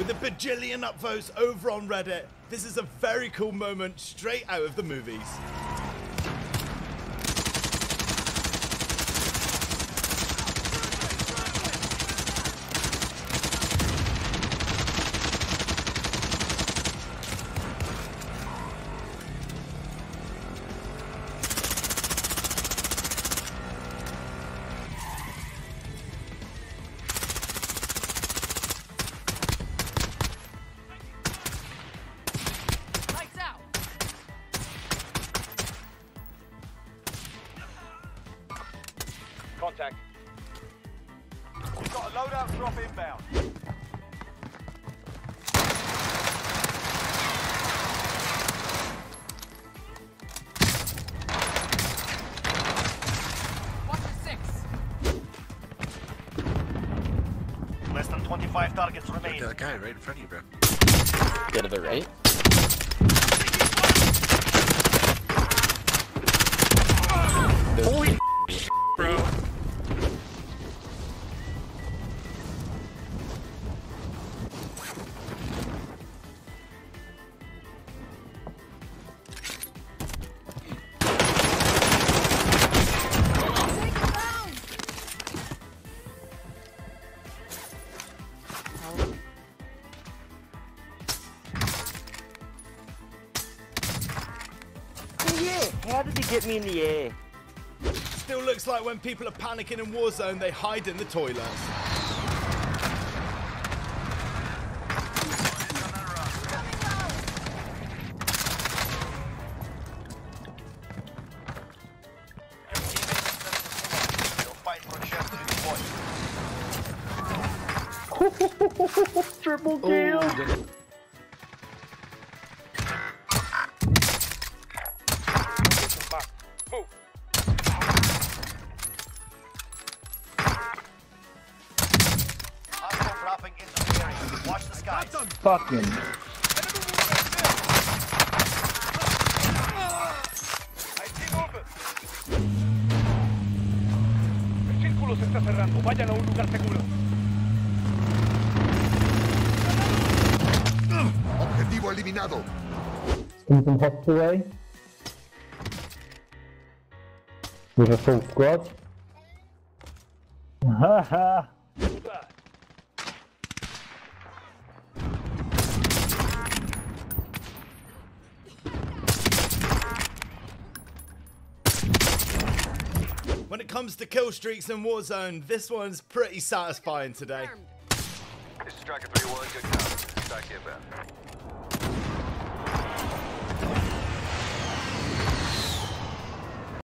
With a bajillion upvotes over on Reddit, this is a very cool moment straight out of the movies. Contact. We've got a loadout drop inbound. Watch the six. Less than 25 targets remain. That guy right in front of you, bro. Go to the right. Holy bro. How did he get me in the air? Still looks like when people are panicking in Warzone, they hide in the toilets. Triple kill! Oh, watch the sky. Fucking. El círculo se está cerrando. Vayan a un lugar seguro. Objetivo eliminado. Something hot today. With a full squad. Haha. When it comes to kill streaks in Warzone, this one's pretty satisfying today. This is Striker 3-1, good call. Strike inbound.